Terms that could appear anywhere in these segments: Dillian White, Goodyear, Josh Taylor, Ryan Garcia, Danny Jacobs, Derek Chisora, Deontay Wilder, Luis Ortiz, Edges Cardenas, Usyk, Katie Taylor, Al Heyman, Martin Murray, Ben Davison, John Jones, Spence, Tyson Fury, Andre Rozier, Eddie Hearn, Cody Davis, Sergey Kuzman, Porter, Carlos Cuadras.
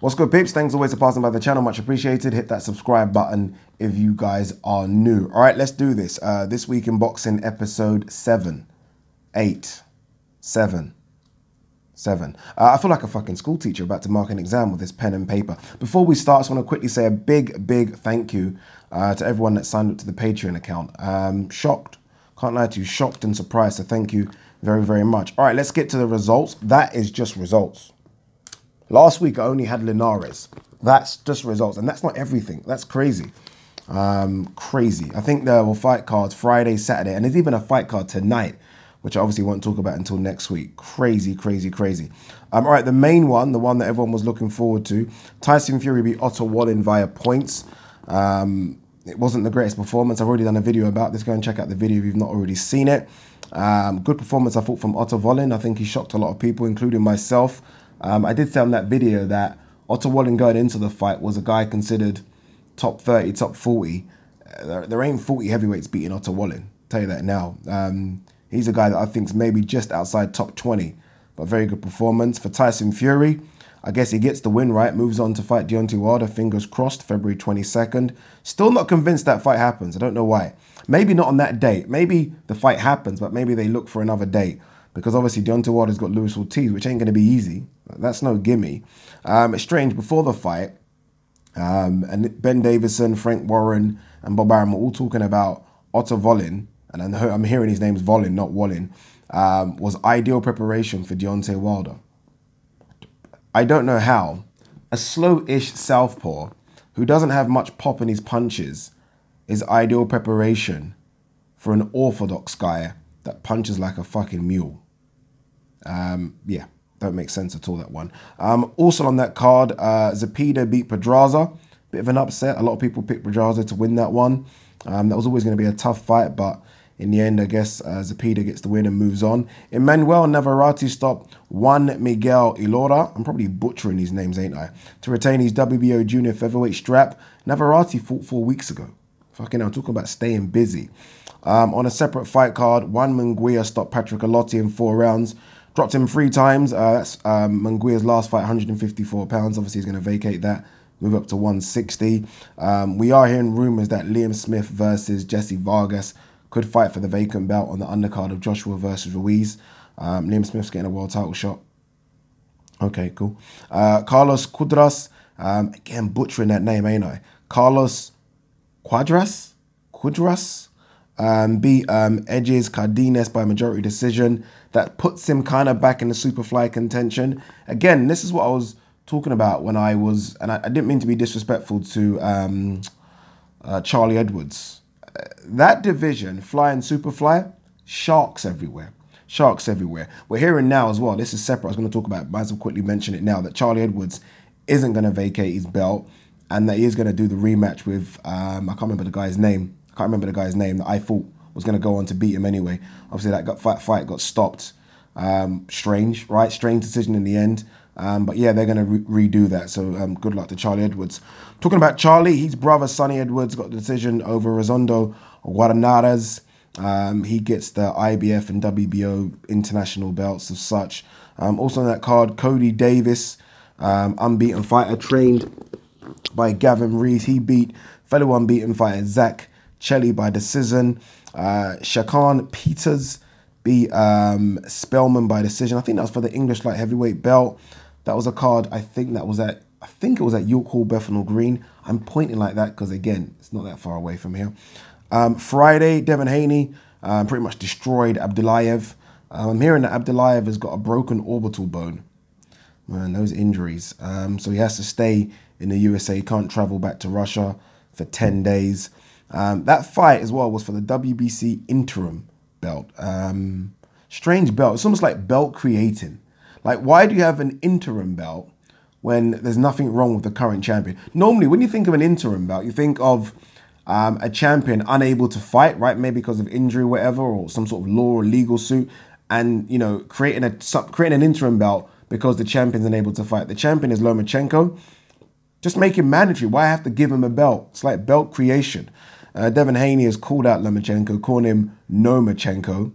What's good, peeps? Thanks always for passing by the channel, much appreciated. Hit that subscribe button if you guys are new. All right, let's do this. This Week in Boxing, episode 7. I feel like a fucking school teacher about to mark an exam with this pen and paper. Before we start, I just want to quickly say a big thank you to everyone that signed up to the Patreon account. Shocked, can't lie to you, shocked and surprised. So thank you very much. All right, let's get to the results. That is just results. Last week, I only had Linares. That's just results. And that's not everything. That's crazy. Crazy. I think there were fight cards Friday, Saturday. And there's even a fight card tonight, which I obviously won't talk about until next week. Crazy. All right, the main one, the one that everyone was looking forward to, Tyson Fury beat Otto Wallin via points. It wasn't the greatest performance. I've already done a video about this. Go and check out the video if you've not already seen it. Good performance, I thought, from Otto Wallin. I think he shocked a lot of people, including myself. I did say on that video that Otto Wallin going into the fight was a guy considered top 30, top 40. There ain't 40 heavyweights beating Otto Wallin. Tell you that now. He's a guy that I think's maybe just outside top 20, but very good performance. For Tyson Fury, I guess he gets the win, right? Moves on to fight Deontay Wilder, fingers crossed, February 22nd. Still not convinced that fight happens. I don't know why. Maybe not on that date. Maybe the fight happens, but maybe they look for another date. Because obviously Deontay Wilder's got Luis Ortiz, which ain't going to be easy. That's no gimme. It's strange, before the fight, and Ben Davison, Frank Warren, and Bob Arum were all talking about Otto Wallin, and I'm hearing his name's Wallin, not Wallin, was ideal preparation for Deontay Wilder. I don't know how a slow-ish southpaw who doesn't have much pop in his punches is ideal preparation for an orthodox guy that punches like a fucking mule. Yeah, don't make sense at all, that one. Also on that card, Zapeda beat Pedraza. Bit of an upset. A lot of people picked Pedraza to win that one. That was always going to be a tough fight, but in the end, I guess Zapeda gets the win and moves on. Emanuel Navarrete stopped Juan Miguel Ilora. I'm probably butchering these names, ain't I? To retain his WBO junior featherweight strap. Navarrete fought 4 weeks ago. Fucking hell, talking about staying busy. On a separate fight card, Juan Munguia stopped Patrick Allotti in 4 rounds. Dropped him 3 times. That's Munguia's last fight, 154 pounds. Obviously, he's going to vacate that. Move up to 160. We are hearing rumors that Liam Smith versus Jesse Vargas could fight for the vacant belt on the undercard of Joshua versus Ruiz. Liam Smith's getting a world title shot. Okay, cool. Carlos Cuadras. Again, butchering that name, ain't I? Carlos Cuadras? Beat Edges Cardenas by majority decision. That puts him kind of back in the superfly contention. Again, this is what I was talking about when I was, and I didn't mean to be disrespectful to Charlie Edwards. That division, fly and superfly, sharks everywhere. We're hearing now as well, this is separate, I was going to talk about it, might as well quickly mention it now, that Charlie Edwards isn't going to vacate his belt and that he is going to do the rematch with, I can't remember the guy's name. That I thought was going to go on to beat him anyway. Obviously, that fight got stopped. Strange, right? Strange decision in the end. But yeah, they're going to redo that. So good luck to Charlie Edwards. Talking about Charlie, his brother, Sonny Edwards, got the decision over Redondo Guaranares. He gets the IBF and WBO international belts of such. Also on that card, Cody Davis, unbeaten fighter, trained by Gavin Reese. He beat fellow unbeaten fighter Zach Chelly by decision. Shakan Peters beat Spellman by decision. I think that was for the English light heavyweight belt. That was a card, I think that was at, I think it was at York Hall, Bethnal Green. I'm pointing like that because, again, it's not that far away from here. Friday, Devin Haney pretty much destroyed Abdullaev. I'm hearing that Abdullaev has got a broken orbital bone. Man, those injuries. So he has to stay in the USA. He can't travel back to Russia for 10 days. That fight as well was for the WBC interim belt. Strange belt. It's almost like belt creating. Like, why do you have an interim belt when there's nothing wrong with the current champion? Normally, when you think of an interim belt, you think of a champion unable to fight, right? Maybe because of injury or whatever, or some sort of law or legal suit. And, you know, creating an interim belt because the champion's unable to fight. The champion is Lomachenko. Just make him mandatory. Why have to give him a belt? It's like belt creation. Devin Haney has called out Lomachenko, calling him Nomachenko.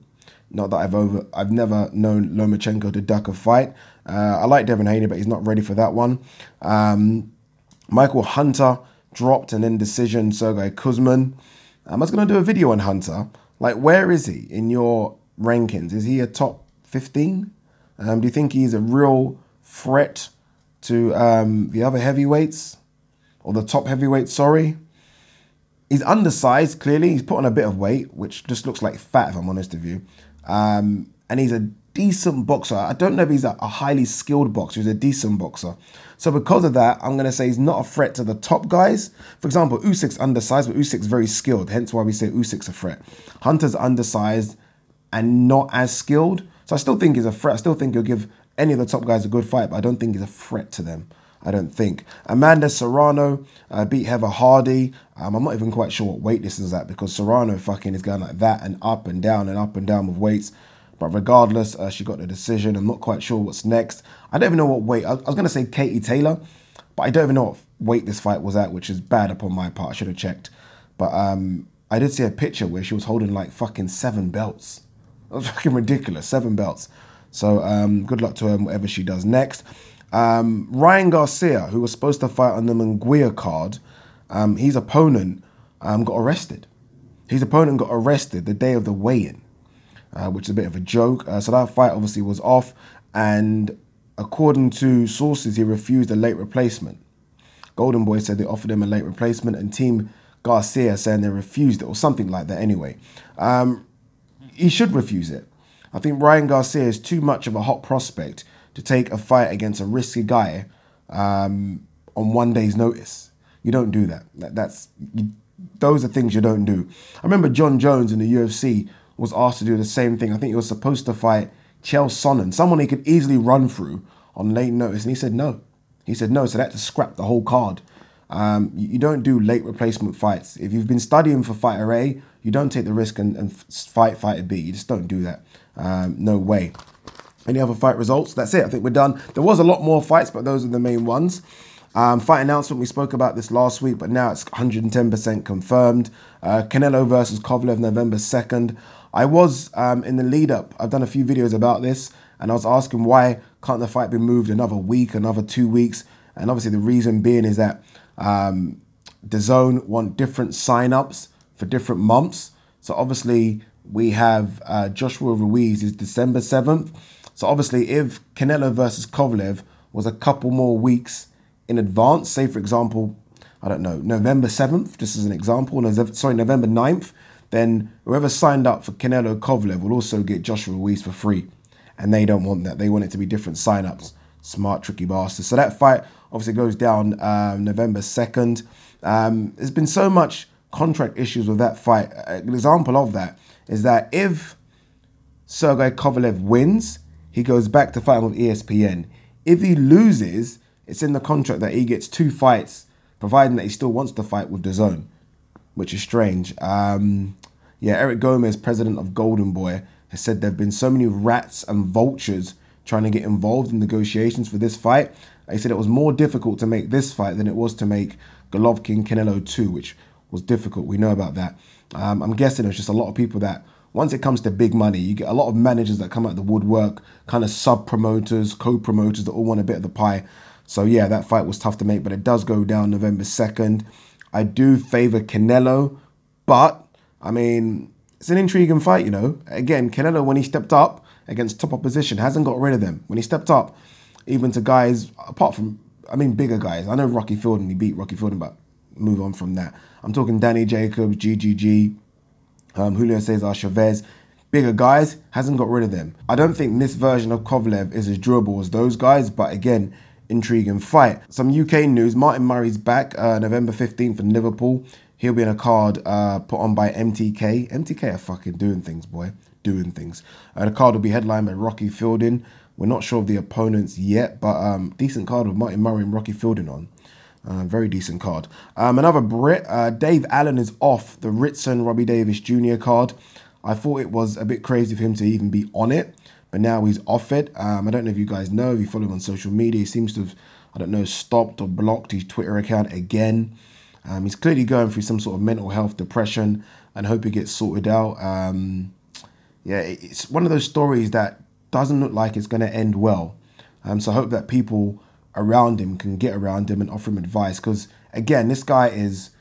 Not that I've never known Lomachenko to duck a fight. I like Devin Haney, but he's not ready for that one. Michael Hunter dropped an indecision, Sergey Kuzman. I was going to do a video on Hunter. Like, where is he in your rankings? Is he a top 15? Do you think he's a real threat to the other heavyweights? Or the top heavyweight, sorry. He's undersized, clearly. He's put on a bit of weight, which just looks like fat, if I'm honest with you. And he's a decent boxer. I don't know if he's a highly skilled boxer. He's a decent boxer. So because of that, I'm going to say he's not a threat to the top guys. For example, Usyk's undersized, but Usyk's very skilled. Hence why we say Usyk's a threat. Hunter's undersized and not as skilled. So I still think he's a threat. I still think he'll give any of the top guys a good fight, but I don't think he's a threat to them. I don't think. Amanda Serrano beat Heather Hardy. I'm not even quite sure what weight this is at because Serrano fucking is going like that and up and down with weights. But regardless, she got the decision. I'm not quite sure what's next. I don't even know what weight. I was going to say Katie Taylor, but I don't even know what weight this fight was at, which is bad upon my part. I should have checked. But I did see a picture where she was holding like fucking 7 belts. That was fucking ridiculous. 7 belts. So good luck to her in whatever she does next. Ryan Garcia, who was supposed to fight on the Munguia card, his opponent got arrested. His opponent got arrested the day of the weigh-in, which is a bit of a joke. So that fight obviously was off, and according to sources, he refused a late replacement. Golden Boy said they offered him a late replacement, and Team Garcia saying they refused it, or something like that anyway. He should refuse it. I think Ryan Garcia is too much of a hot prospect to take a fight against a risky guy on one day's notice. You don't do that. Those are things you don't do. I remember John Jones in the UFC was asked to do the same thing. I think he was supposed to fight Chael Sonnen, someone he could easily run through on late notice, and he said no. He said no, so they had to scrap the whole card. You don't do late replacement fights. If you've been studying for fighter A, you don't take the risk and fight fighter B. You just don't do that. No way. Any other fight results? That's it. I think we're done. There was a lot more fights, but those are the main ones. Fight announcement, we spoke about this last week, but now it's 110% confirmed. Canelo versus Kovalev, November 2nd. I was in the lead up. I've done a few videos about this, and I was asking why can't the fight be moved another week, another 2 weeks? And obviously the reason being is that DAZN want different sign-ups for different months. So obviously we have Joshua Ruiz is December 7th. So obviously if Canelo versus Kovalev was a couple more weeks in advance, say for example, I don't know, November 7th, just as an example, November 9th, then whoever signed up for Canelo Kovalev will also get Joshua Ruiz for free. And they don't want that. They want it to be different sign-ups. Smart, tricky bastards. So that fight obviously goes down November 2nd. There's been so much contract issues with that fight. An example of that is that if Sergey Kovalev wins, he goes back to fighting with ESPN. If he loses, it's in the contract that he gets 2 fights, providing that he still wants to fight with DAZN, which is strange. Yeah, Eric Gomez, president of Golden Boy, has said there have been so many rats and vultures trying to get involved in negotiations for this fight. He said it was more difficult to make this fight than it was to make Golovkin Canelo 2, which was difficult. We know about that. I'm guessing there's just a lot of people that, once it comes to big money, you get a lot of managers that come out of the woodwork, kind of sub-promoters, co-promoters that all want a bit of the pie. So yeah, that fight was tough to make, but it does go down November 2nd. I do favor Canelo, but, I mean, it's an intriguing fight, you know. Again, Canelo, when he stepped up against top opposition, hasn't got rid of them. When he stepped up, even to guys, apart from, I mean, bigger guys. I know Rocky Fielding, he beat Rocky Fielding, but move on from that. I'm talking Danny Jacobs, GGG. Julio Cesar Chavez, bigger guys, hasn't got rid of them. I don't think this version of Kovalev is as durable as those guys, but again, intriguing fight. Some UK news, Martin Murray's back November 15th in Liverpool. He'll be in a card put on by MTK. MTK are fucking doing things, boy. Doing things. The card will be headlined by Rocky Fielding. We're not sure of the opponents yet, but decent card with Martin Murray and Rocky Fielding on. Very decent card. Another Brit, Dave Allen is off the Ritson Robbie Davis Jr. card. I thought it was a bit crazy for him to even be on it, but now he's off it. I don't know if you guys know, if you follow him on social media, he seems to have, I don't know, stopped or blocked his Twitter account again. He's clearly going through some sort of mental health depression and hope he gets sorted out. yeah, it's one of those stories that doesn't look like it's going to end well. So I hope that people around him can get around him and offer him advice. Because, again, this guy is,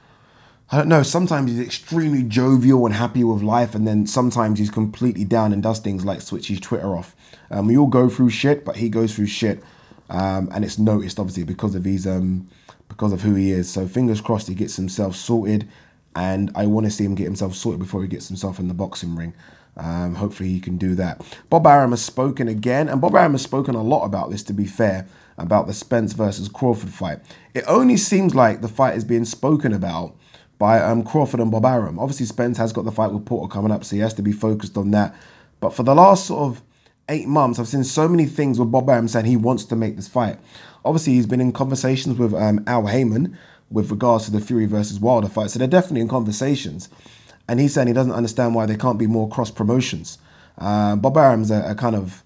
I don't know, sometimes he's extremely jovial and happy with life. And then sometimes he's completely down and does things like switch his Twitter off. We all go through shit, but he goes through shit. And it's noticed, obviously, because of his, because of who he is. So fingers crossed he gets himself sorted. And I want to see him get himself sorted before he gets himself in the boxing ring. Hopefully he can do that. Bob Arum has spoken again, and Bob Arum has spoken a lot about this, to be fair, about the Spence versus Crawford fight. It only seems like the fight is being spoken about by Crawford and Bob Arum. Obviously Spence has got the fight with Porter coming up, so he has to be focused on that. But for the last sort of 8 months, I've seen so many things with Bob Arum saying he wants to make this fight. Obviously he's been in conversations with Al Heyman with regards to the Fury versus Wilder fight, so they're definitely in conversations. And he's saying he doesn't understand why there can't be more cross-promotions. Bob Arum's a kind of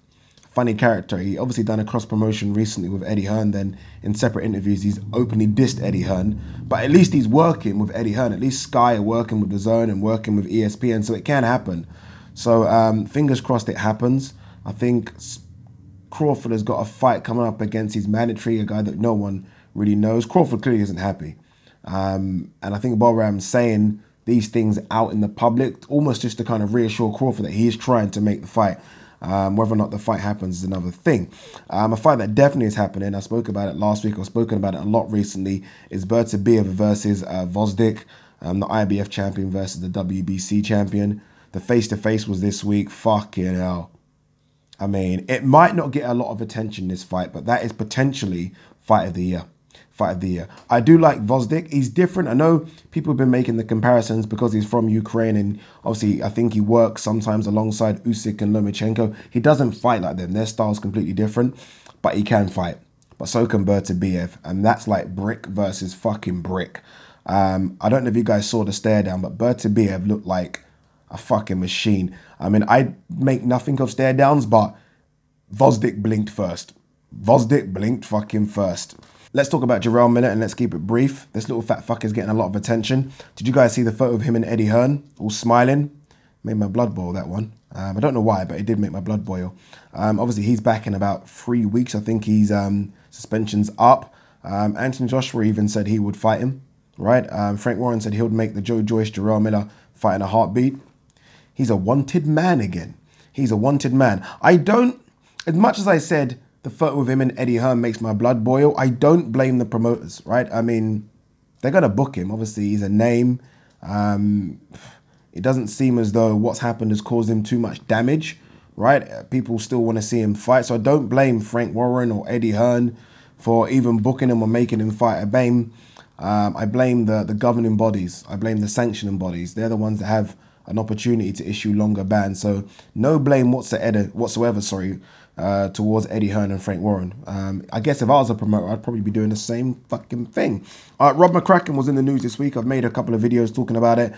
funny character. He obviously done a cross-promotion recently with Eddie Hearn. Then in separate interviews, he's openly dissed Eddie Hearn. But at least he's working with Eddie Hearn. At least Sky are working with DAZN and working with ESPN. So it can happen. So fingers crossed it happens. I think Crawford has got a fight coming up against his mandatory, a guy that no one really knows. Crawford clearly isn't happy. And I think Bob Arum's saying these things out in the public, almost just to kind of reassure Crawford that he is trying to make the fight. Whether or not the fight happens is another thing. A fight that definitely is happening, I spoke about it last week, I've spoken about it a lot recently, is Beterbiev versus Gvozdyk, the IBF champion versus the WBC champion. The face-to-face was this week. Fucking hell. I mean, it might not get a lot of attention, this fight, but that is potentially fight of the year. I do like Gvozdyk. He's different. I know people have been making the comparisons because he's from Ukraine, and obviously I think he works sometimes alongside Usyk and Lomachenko. He doesn't fight like them. Their style's completely different, but he can fight. But so can Beterbiev, and that's like brick versus fucking brick. I don't know if you guys saw the stare down, but Beterbiev looked like a fucking machine. I mean, I make nothing of stare downs, but Gvozdyk blinked first. Gvozdyk blinked fucking first. Let's talk about Jarrell Miller, and let's keep it brief. This little fat fucker's getting a lot of attention. Did you guys see the photo of him and Eddie Hearn all smiling? Made my blood boil, that one. I don't know why, but it did make my blood boil. Obviously, he's back in about 3 weeks. I think he's suspension's up. Anthony Joshua even said he would fight him, right? Frank Warren said he would make the Joe Joyce-Jarrell Miller fight in a heartbeat. He's a wanted man again. He's a wanted man. I don't, as much as I said, the photo of him and Eddie Hearn makes my blood boil, I don't blame the promoters, right? I mean, they're going to book him. Obviously, he's a name. It doesn't seem as though what's happened has caused him too much damage, right? People still want to see him fight. So I don't blame Frank Warren or Eddie Hearn for even booking him or making him fight. I blame the governing bodies. I blame the sanctioning bodies. They're the ones that have an opportunity to issue longer bans. So no blame whatsoever, sorry, towards Eddie Hearn and Frank Warren. I guess if I was a promoter, I'd probably be doing the same fucking thing. Rob McCracken was in the news this week. I've made a couple of videos talking about it.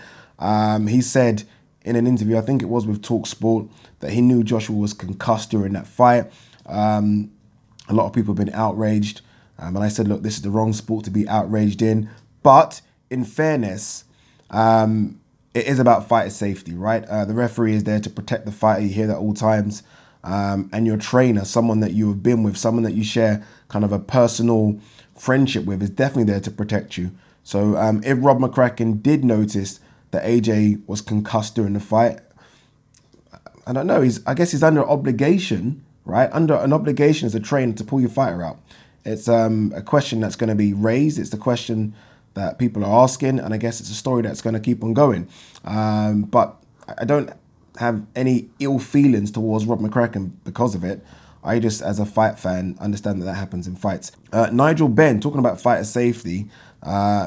He said in an interview, I think it was with Talk Sport, that he knew Joshua was concussed during that fight. A lot of people have been outraged. And I said, look, this is the wrong sport to be outraged in. But in fairness, it is about fighter safety, right? The referee is there to protect the fighter. You hear that at all times. And your trainer, someone that you have been with, someone that you share kind of a personal friendship with, is definitely there to protect you. So if Rob McCracken did notice that AJ was concussed during the fight, I don't know. I guess he's under obligation, right? Under an obligation as a trainer to pull your fighter out. It's a question that's going to be raised. It's the question that people are asking, and I guess it's a story that's going to keep on going. But I don't have any ill feelings towards Rob McCracken because of it. I just, as a fight fan, understand that that happens in fights. Nigel Benn, talking about fighter safety,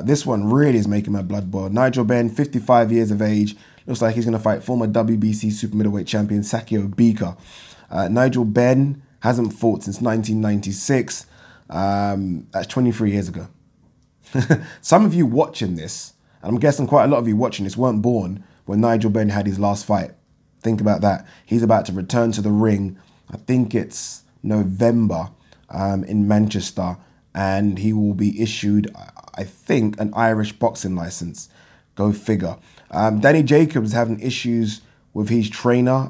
this one really is making my blood boil. Nigel Benn, 55 years of age, looks like he's going to fight former WBC super middleweight champion Sakio Bika. Nigel Benn hasn't fought since 1996. That's 23 years ago. Some of you watching this, and I'm guessing quite a lot of you watching this, weren't born when Nigel Benn had his last fight. Think about that. He's about to return to the ring. I think it's November in Manchester, and he will be issued, I think, an Irish boxing license. Go figure. Danny Jacobs having issues with his trainer,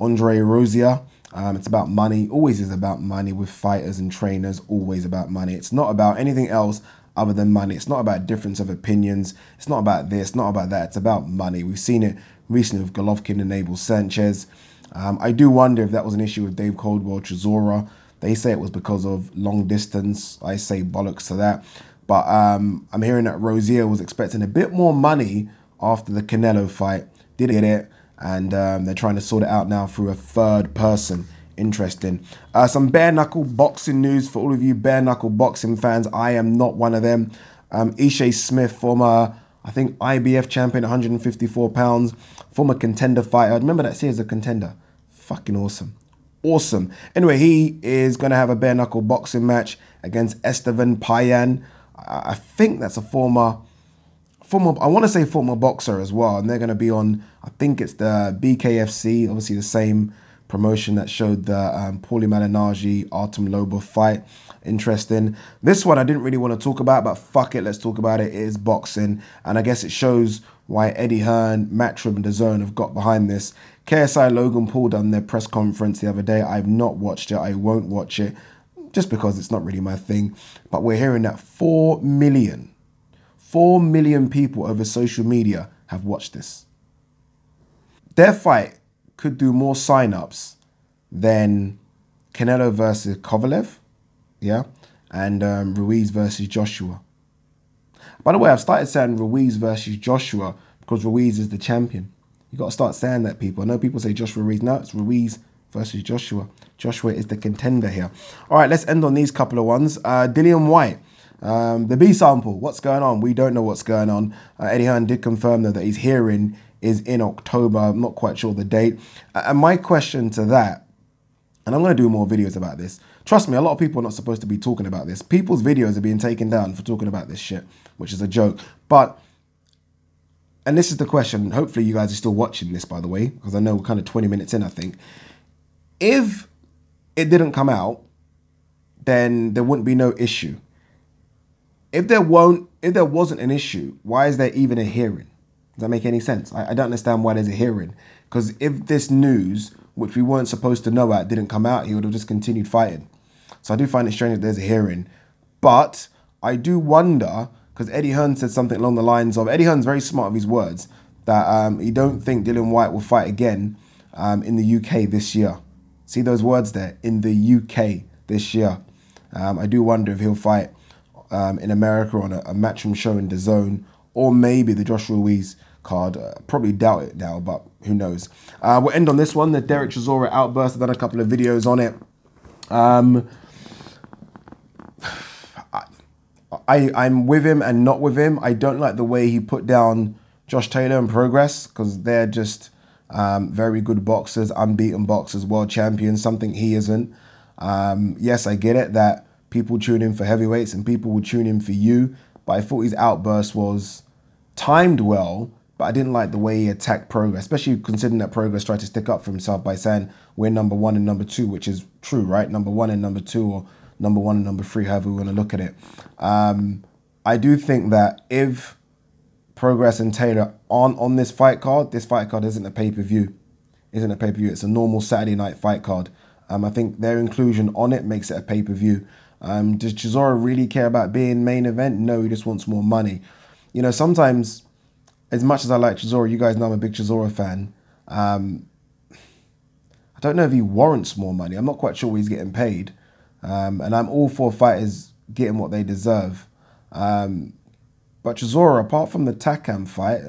Andre Rozier. It's about money. Always is about money with fighters and trainers. Always about money. It's not about anything else other than money. It's not about difference of opinions. It's not about this, not about that. It's about money. We've seen it recently with Golovkin and Abel Sanchez. I do wonder if that was an issue with Dave Caldwell Chisora. They say it was because of long distance. I say bollocks to that. But I'm hearing that Rozier was expecting a bit more money after the Canelo fight. Did it. And they're trying to sort it out now through a third person. Interesting. Some bare-knuckle boxing news for all of you bare-knuckle boxing fans. I am not one of them. Ishay Smith, former, I think, IBF champion, 154 pounds. Former contender fighter. Remember that series of contender. Fucking awesome. Awesome. Anyway, he is going to have a bare-knuckle boxing match against Estevan Payan. I think that's a former, I want to say former boxer as well. And they're going to be on, I think it's the BKFC, obviously the same promotion that showed the Paulie Malignaggi, Artem Lobov fight. Interesting. This one I didn't really want to talk about, but fuck it, let's talk about it. It is boxing. And I guess it shows why Eddie Hearn, Matchroom and DAZN have got behind this. KSI Logan Paul done their press conference the other day. I've not watched it. I won't watch it just because it's not really my thing. But we're hearing that 4 million people over social media have watched this. Their fight could do more sign-ups than Canelo versus Kovalev, yeah, and Ruiz versus Joshua. By the way, I've started saying Ruiz versus Joshua because Ruiz is the champion. You've got to start saying that, people. I know people say Joshua Ruiz. No, it's Ruiz versus Joshua. Joshua is the contender here. All right, let's end on these couple of ones. Dillian White. The B sample, what's going on? We don't know what's going on. Eddie Hearn did confirm, though, that his hearing is in October. I'm not quite sure the date. And my question to that, and I'm going to do more videos about this. Trust me, a lot of people are not supposed to be talking about this. People's videos are being taken down for talking about this shit, which is a joke. But, and this is the question. Hopefully you guys are still watching this, by the way, because I know we're kind of 20 minutes in, I think. If it didn't come out, then there wouldn't be no issue. If there wasn't an issue, why is there even a hearing? Does that make any sense? I don't understand why there's a hearing. Because if this news, which we weren't supposed to know at, didn't come out, he would have just continued fighting. So I do find it strange that there's a hearing. But I do wonder, because Eddie Hearn said something along the lines of, Eddie Hearn's very smart of his words, that he don't think Dillian White will fight again in the UK this year. See those words there? In the UK this year. I do wonder if he'll fight in America on a Matchroom show in DAZN, or maybe the Joshua Ruiz card. Probably doubt it now, but who knows. We'll end on this one, the Derek Chisora outburst. I've done a couple of videos on it. I'm with him and not with him. I don't like the way he put down Josh Taylor and Progress, because they're just very good boxers, unbeaten boxers, world champions, something he isn't. Yes, I get it that people tune in for heavyweights and people will tune in for you. But I thought his outburst was timed well, but I didn't like the way he attacked Progress, especially considering that Progress tried to stick up for himself by saying we're number one and number two, which is true, right? Number one and number two, or number one and number three, however we want to look at it. I do think that if Progress and Taylor aren't on this fight card isn't a pay-per-view. Isn't a pay-per-view. It's a normal Saturday night fight card. I think their inclusion on it makes it a pay-per-view. Does Chisora really care about being main event? No, he just wants more money. You know, sometimes, as much as I like Chisora, you guys know I'm a big Chisora fan. I don't know if he warrants more money. I'm not quite sure what he's getting paid. And I'm all for fighters getting what they deserve. But Chisora, apart from the Takam fight,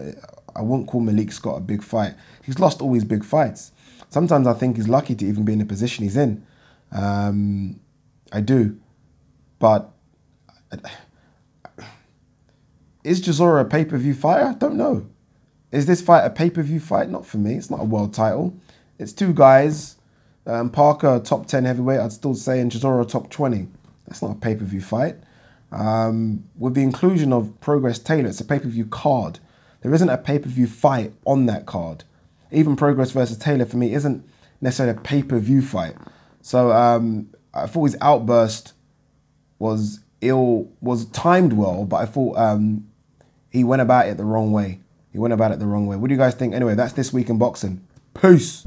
I wouldn't call Malik Scott a big fight. He's lost all his big fights. Sometimes I think he's lucky to even be in the position he's in. I do. But is Chisora a pay-per-view fighter? I don't know. Is this fight a pay-per-view fight? Not for me. It's not a world title. It's two guys. Parker, top 10 heavyweight, I'd still say, and Chisora, top 20. That's not a pay-per-view fight. With the inclusion of Progress Taylor, it's a pay-per-view card. There isn't a pay-per-view fight on that card. Even Progress versus Taylor, for me, isn't necessarily a pay-per-view fight. So I thought his outburst was timed well, but I thought he went about it the wrong way. He went about it the wrong way. What do you guys think? Anyway, that's this week in boxing. Peace.